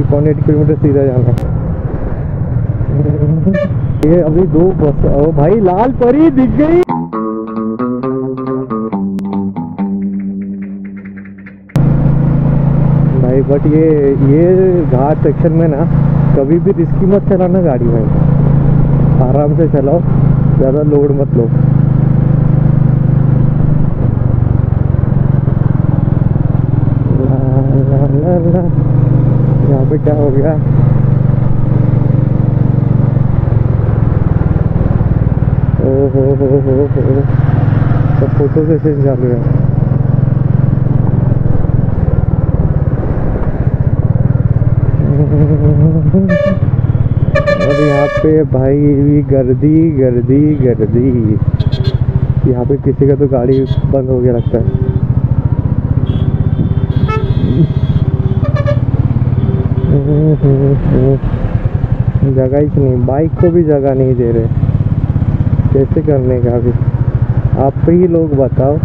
कि 180 किलोमीटर सीधा जाना है। ये अभी दो बस, ओ भाई लाल परी दिख गई। भाई बट ये घाट सेक्शन में ना कभी भी रिस्की मत चलाना गाड़ी में, आराम से चलाओ, ज़्यादा लोड मत लो। यहाँ पे क्या हो गया? ओहो हो हो, सब फोटो से चेंज कर रहे हैं। और यहाँ पे भाई गर्दी। यहाँ पे किसी का तो गाड़ी बंद हो गया लगता है। जगह ही नहीं, बाइक को भी जगह नहीं दे रहे। कैसे करने का अभी, आप ही लोग बताओ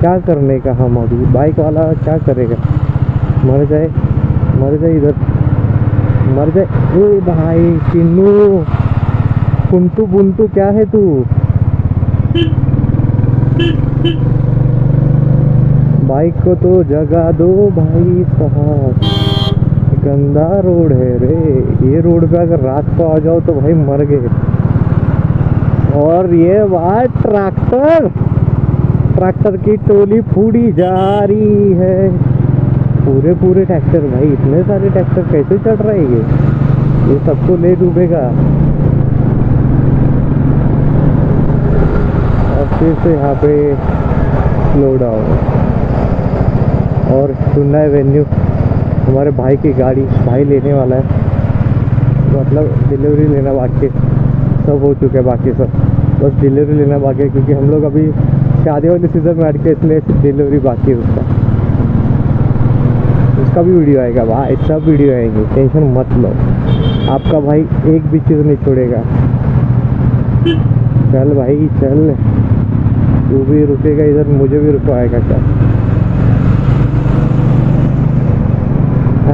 क्या करने का। हम अभी बाइक वाला क्या करेगा, मर जाए इधर मर जाए। ए भाई चिन्नू कुंटू बुंटू क्या है तू? बाइक को तो जगह दो भाई साहब, गंदा रोड है रे। ये रोड पे अगर रात को आ जाओ तो भाई मर गए। और ये बात ट्रैक्टर की टोली फूड़ी जा रही है, पूरे ट्रैक्टर। भाई इतने सारे ट्रैक्टर कैसे चढ़ रहे हैं? ये सबको ले डूबेगा। और फिर से यहाँ पे स्लो डाउन और सुनना है वेन्यू। हमारे भाई की गाड़ी, भाई लेने वाला है, मतलब डिलीवरी लेना बाकी। सब हो चुके बाकी सब, बस डिलीवरी लेना बाकी है, क्योंकि हम लोग अभी शादी वाले सीज़न में अट के, इसलिए डिलीवरी बाकी है उसका भी वीडियो आएगा भाई, सब वीडियो आएंगे, टेंशन मत लो। आपका भाई एक भी चीज़ नहीं छोड़ेगा। चल भाई चल, तू भी रुकेगा इधर, मुझे भी रुकवाएगा। चल।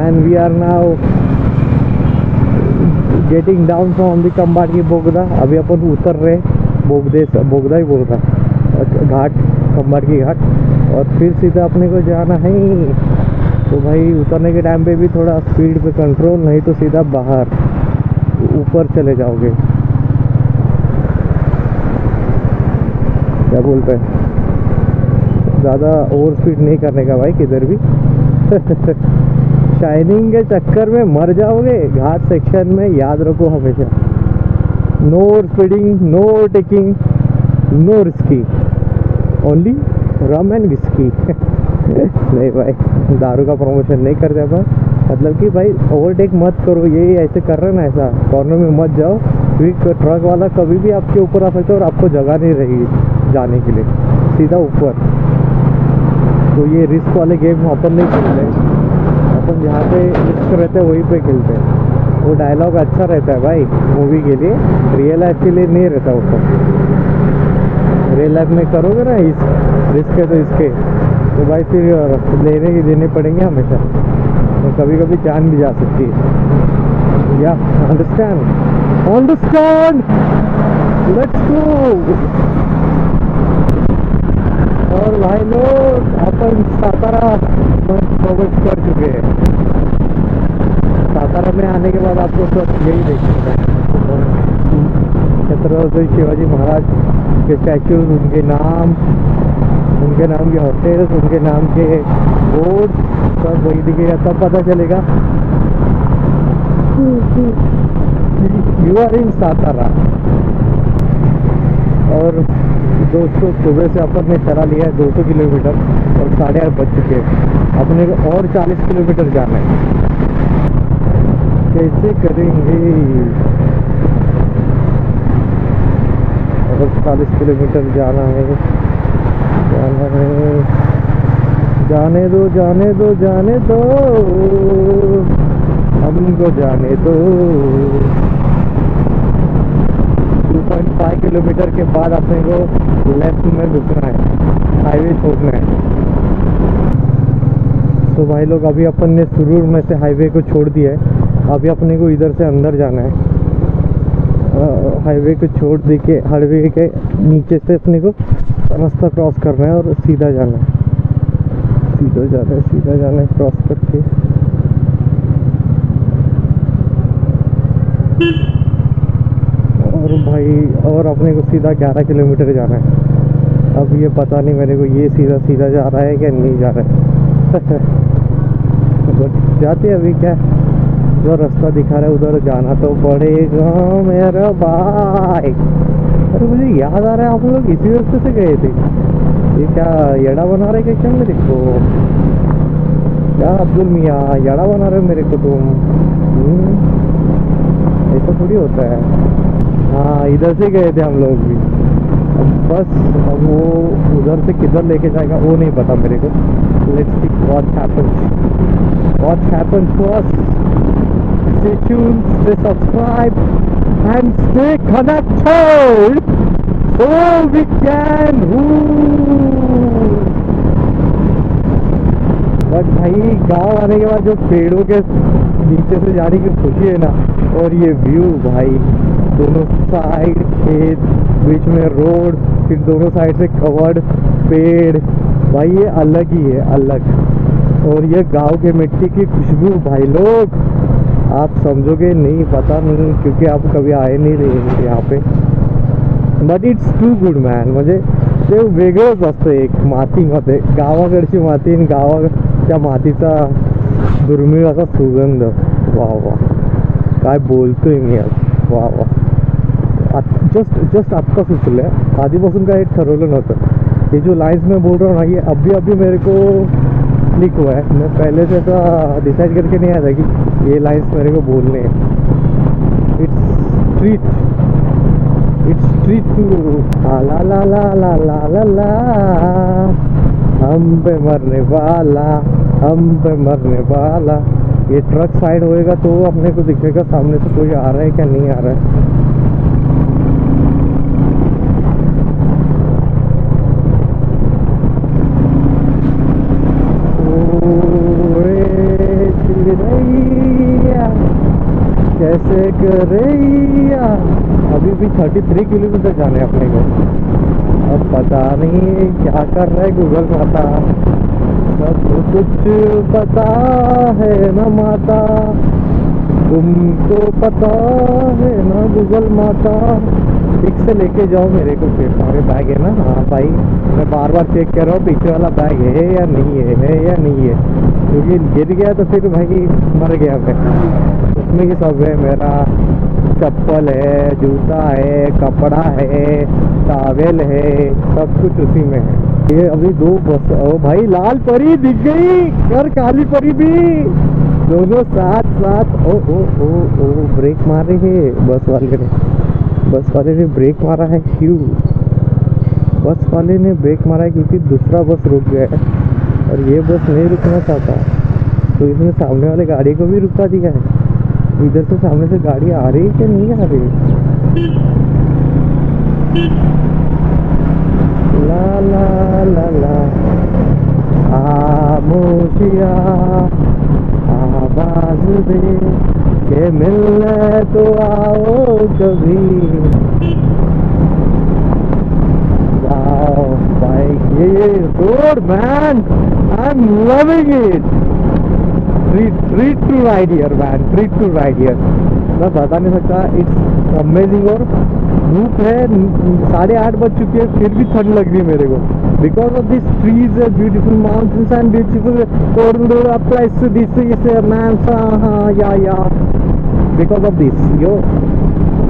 And we are now getting down from the Khambatki बोगदा। अभी अपन उतर रहे बोगदा ही बोलता घाट, खंबाटकी घाट, और फिर सीधा अपने को जाना है। तो भाई उतरने के टाइम पे भी थोड़ा स्पीड पे कंट्रोल, नहीं तो सीधा बाहर ऊपर चले जाओगे। क्या बोलते हैं, ज़्यादा ओवर स्पीड नहीं करने का भाई किधर भी। शाइनिंग के चक्कर में मर जाओगे। घाट सेक्शन में याद रखो हमेशा, no speeding, no taking, no risky, only rum and whisky. नहीं भाई, दारू का प्रमोशन नहीं करते अपन, मतलब कि भाई ओवरटेक मत करो। ये ऐसे कर रहे ना, ऐसा कॉर्नर में मत जाओ, क्योंकि ट्रक वाला कभी भी आपके ऊपर आ सकता है और आपको जगह नहीं रहेगी जाने के लिए सीधा ऊपर। तो ये रिस्क वाले गेम अपन नहीं खेलते, अपन जहाँ पे रिस्क रहते हैं वहीं पे खेलते हैं। वो डायलॉग अच्छा रहता है भाई मूवी के लिए, रियल लाइफ के लिए नहीं रहता उसका। रियल लाइफ में करोगे ना इस रिस्क है तो इसके, तो भाई फिर देने पड़ेंगे हमेशा, तो कभी कभी जान भी जा सकती है। या अंडरस्टैंड लेट्स गो। और भाई लोग अपन सातारा कवच कर चुके हैं। सातारा में आने के बाद आपको सब यही देखना है, छत्रपति शिवाजी महाराज के स्टैचूज, उनके नाम के होटल्स, उनके नाम के बोर्ड, सब वही दिखेगा। तब पता चलेगा यू आर इन सातारा। और दोस्तों, सुबह से अपन ने चला लिया है 200 किलोमीटर और 8:30 बज चुके हैं। अपने को और 40 किलोमीटर जाना है, कैसे करेंगे? और 40 किलोमीटर जाना है। जाने दो हमको, जाने दो। 2.5 किलोमीटर के बाद अपने को लेफ्ट में रुकना है, हाईवे छोड़ना है। तो भाई लोग अभी अपन ने सुरूर में से हाईवे को छोड़ दिया है। अभी अपने को इधर से अंदर जाना है। हाईवे को छोड़ दे के हाईवे के नीचे से अपने को रास्ता क्रॉस करना है और सीधा जाना है, सीधा जाना है क्रॉस करके। और भाई और अपने को सीधा 11 किलोमीटर जाना है। अब ये पता नहीं मेरे को ये सीधा जा रहा है क्या नहीं जा रहा है। बट जाते अभी क्या जो रास्ता दिखा रहा है उधर जाना तो पड़ेगा मेरा भाई। अरे मुझे याद आ रहा है आप लोग इसी रास्ते से गए थे। ये क्या यड़ा बना रहे क्या क्या मेरे को? क्या अब्दुल मियाँ यड़ा बना रहे मेरे को तुम? ऐसा थोड़ी होता है। हाँ इधर से गए थे हम लोग भी। अब बस अब वो उधर से किधर लेके जाएगा वो नहीं पता मेरे को। Let's see what happens to us. Stay tuned, stay subscribe and stay connected so we can rule। But भाई गांव आने के बाद जो पेड़ों के नीचे से जाने की खुशी है ना, और ये व्यू भाई, दोनों साइड खेत, बीच में रोड, फिर दोनों साइड से कवर्ड पेड़, भाई ये अलग ही है, अलग। और ये गांव के मिट्टी की खुशबू भाई लोग आप समझोगे नहीं, पता नहीं, क्योंकि आप कभी आए नहीं रहे यहाँ पे। But it's too good man. म्हणजे ते वेगळंच असतं एक मातीमध्ये, गावाकडची माती आणि गावाच्या मातीचा दुर्मिळ असा सुगंध। वाह वाह काय बोलतोय मी आज। वाह वाह जस्ट आत्ता सुचलं आहे, आधीपासून काय ठरवलं नव्हतं। ये जो लाइन्स में बोल रहा हूँ ना ये अभी मेरे को क्लिक हुआ है। मैं पहले से ऐसा डिसाइड करके नहीं आया था कि ये लाइन्स मेरे को बोलने हैं। इट्स ट्रीट टू ला ला ला ला ला ला ला, हम पे मरने वाला। ये ट्रक साइड होएगा तो अपने को दिखेगा सामने से कोई आ रहा है क्या नहीं आ रहा है। कैसे करैया अभी भी 33 किलोमीटर जाने अपने को। अब पता नहीं क्या कर रहा है गूगल माता, सब कुछ पता है ना माता, तुमको पता है ना गूगल माता। ठीक से लेके जाओ मेरे को फिर। अरे बैग है ना? हाँ भाई मैं बार चेक कर रहा हूँ पीछे वाला बैग है या नहीं है, क्योंकि गिर गया तो फिर भाई मर गया मैं। उसमें ये सब है, मेरा चप्पल है, जूता है, कपड़ा है, टॉवेल है, सब कुछ उसी में है। ये अभी दो बस। ओ भाई लाल परी दिख गई और काली परी भी, दोनों साथ। ओ ओ ओ ओ ब्रेक मार रहे हैं बस वाले ने ब्रेक मारा है। क्यों बस वाले ने ब्रेक मारा है? क्योंकि दूसरा बस रुक गया है और ये बस नहीं रुकना चाहता, तो इसने सामने वाले गाड़ी को भी रुका दिया है। इधर से सामने से गाड़ी आ रही है कि नहीं आ रही? ला ला ला ला खामोशिया आवाज दे के मिलने तो आओ कभी। वाओ भाई ये road man, I am loving it. treat to ride here man, treat to ride here। मैं बता नहीं सकता, इट्स अमेजिंग। और धूप है, 8:30 बज चुके हैं, फिर भी ठंड लग रही है मेरे को। Because of this trees, beautiful mountains and beautiful place this man. हाँ या because of this yo.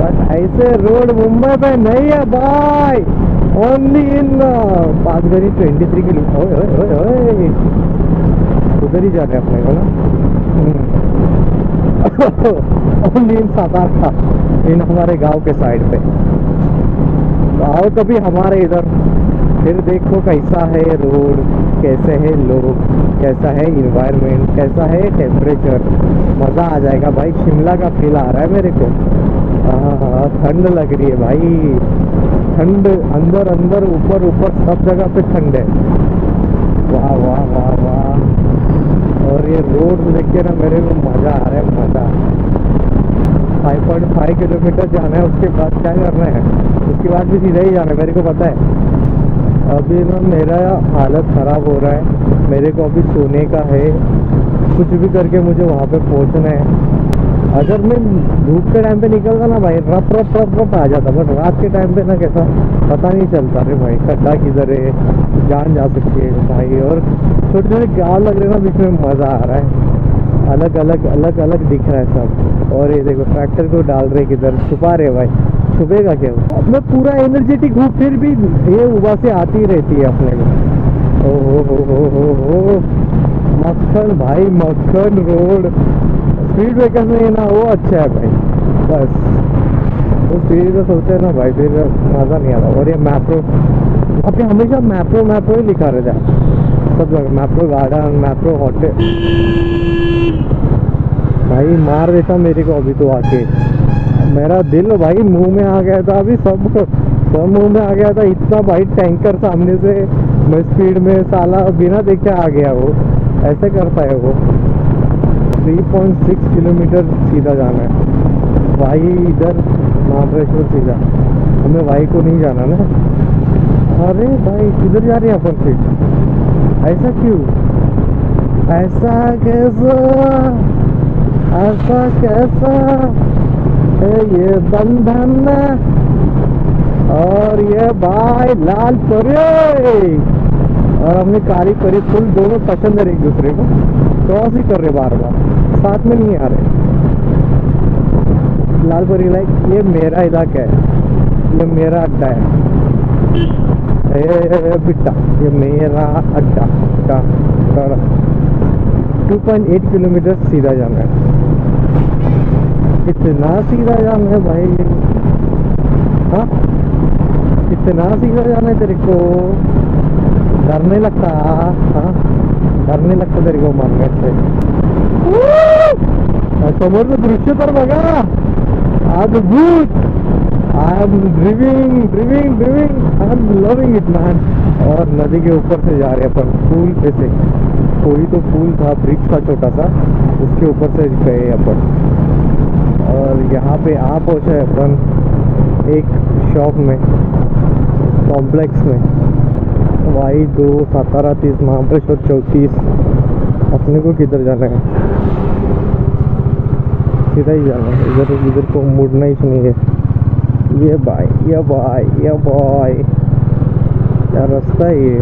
But ऐसे रोड मुंबई में नहीं है भाई, ओनली इन पाँचगनी 23 किलोमीटर उधर ही जा रहे अपने को ना। ओनली इन सातारा, इन हमारे गांव के साइड पे। तो आओ कभी हमारे इधर, फिर देखो कैसा है रोड, कैसे है लोग, कैसा है इन्वायरमेंट, कैसा है टेम्परेचर। मज़ा आ जाएगा भाई। शिमला का फील आ रहा है मेरे को। हाँ ठंड लग रही है भाई, ठंड अंदर ऊपर सब जगह पे ठंड है। वाह वाह वाह वाह और ये रोड देख के ना मेरे को मज़ा आ रहा है, मज़ा। 5.5 किलोमीटर जाना है, उसके बाद क्या करना है, उसके बाद भी सीधा ही जाना है, मेरे को पता है। अभी ना मेरा हालत ख़राब हो रहा है, मेरे को अभी सोने का है, कुछ भी करके मुझे वहाँ पे पहुँचना है। अगर मैं धूप के टाइम पे निकलता ना भाई, रफ रफ रफ रफ आ जाता, बट रात के टाइम पे ना कैसा पता नहीं चलता। अरे भाई खड्डा किधर है, जान जा सकती है भाई। और छोटे छोटे गाँव लग रहे ना बीच में, मज़ा आ रहा है। अलग अलग दिख रहा है सब। और ये देखो ट्रैक्टर को डाल रहे किधर, छुपा रहे भाई, छुपेगा क्या। अब मैं पूरा एनर्जेटिक हूँ फिर भी ये उबासे आती रहती है अपने को। हो मक्खन भाई, मक्खन रोड। स्पीड ब्रेकर में ना वो अच्छा है भाई, बस वो स्पीड ब्रेकर सोचते हैं ना भाई, फिर मज़ा नहीं आता। और ये मैप्रो, अब ये हमेशा मैप्रो मैप्रो ही लिखा रहता है सब जगह, मैप्रो गार्डन, मैप्रो होटल। भाई मार देता मेरे को अभी तो आके, मेरा दिल भाई मुंह में आ गया था, अभी सब मुंह में आ गया था। इतना भाई टैंकर सामने से मैं स्पीड में, साला बिना देखे आ गया वो, ऐसे करता है वो। 3.6 किलोमीटर सीधा जाना है भाई, इधर महाबलेश्वर सीधा, हमें वाई को नहीं जाना ना। अरे भाई किधर जा रहे हैं अपन फिर, ऐसा क्यों, ऐसा कैसा, ऐसा कैसा है ये बंधन। और ये भाई लाल परे और हमने काली परी, फुल दोनों पसंद है एक दूसरे को, क्रॉस ही कर रहे बार बार, साथ में नहीं आ रहे। लाल परी लाइक ये मेरा इलाका है, ये मेरा अड्डा है, ए बिट्टा ये मेरा अड्डा। 2.8 किलोमीटर सीधा जाना है, इतना सीधा जाना है भाई, हाँ इतना सीधा जाना है तेरे को, डरने लगता, हाँ डरने लगता तेरे को मारने से। समोरचं दृश्य तर बघा, अद्भुत। I am loving it man। और नदी के ऊपर से जा रहे अपन, पुल पे से, कोई तो पुल था, ब्रिज था छोटा सा, उसके ऊपर से गए अपन। और यहाँ पे आ पहुँचे अपन एक शॉप में, कॉम्प्लेक्स में वाई 2 सतारा 30 महाबलेश्वर 34। अपने को किधर जाना है, सीधा ही जाना है, इधर को मुड़ना ही नहीं है। ये भाई क्या रास्ता है ये,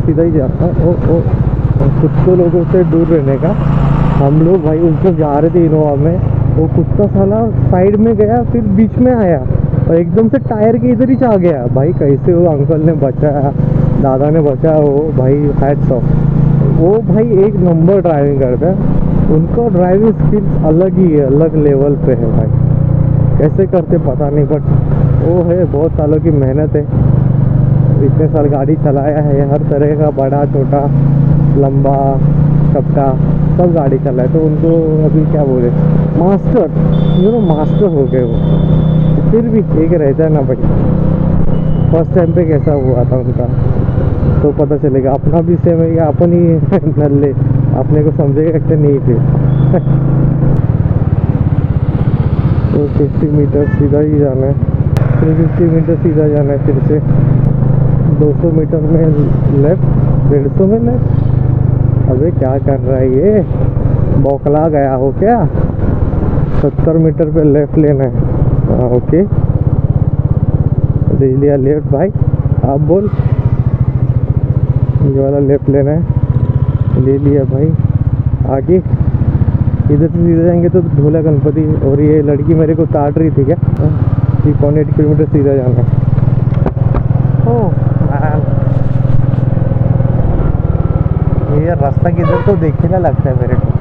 सीधा ही जाता है। ओ कुछ तो लोगों से दूर रहने का। हम लोग भाई उसमें जा रहे थे इनोवा में, वो कुत्ता साला साइड में गया, फिर बीच में आया और एकदम से टायर के इधर ही जा गया भाई। कैसे वो अंकल ने बचाया, दादा ने बचाया वो भाई, हैट्स ऑफ। वो भाई एक नंबर ड्राइविंग करता है, उनका ड्राइविंग स्किल्स अलग ही है, अलग लेवल पे है भाई, कैसे करते पता नहीं, बट वो है, बहुत सालों की मेहनत है, इतने साल गाड़ी चलाया है, हर तरह का बड़ा छोटा लंबा चपटा सब गाड़ी चलाए, तो उनको अभी क्या बोले, मास्टर यू नो, मास्टर हो गए वो। फिर भी एक रहता है ना भाई, फर्स्ट टाइम पे कैसा हुआ था उनका तो पता चलेगा, अपना भी सेम है या अपन ही नल्ले, अपने को समझेगा कि नहीं थे। तो 50 मीटर सीधा ही जाना है, 350 मीटर सीधा जाना है, फिर से 200 मीटर में लेफ्ट, 150 में लेफ्ट। अबे क्या कर रहा है ये, बौखला गया हो क्या। 70 मीटर पे लेफ्ट लेना है, ओके ले लिया लेफ्ट भाई, आप बोल ये वाला लेफ्ट लेना है, ले लिया भाई। आगे इधर से सीधे जाएंगे तो भोला गणपति। और ये लड़की मेरे को ताड़ रही थी क्या, 3.8 किलोमीटर सीधा जाना है। ये रास्ता किधर तो देखने लगता है मेरे को,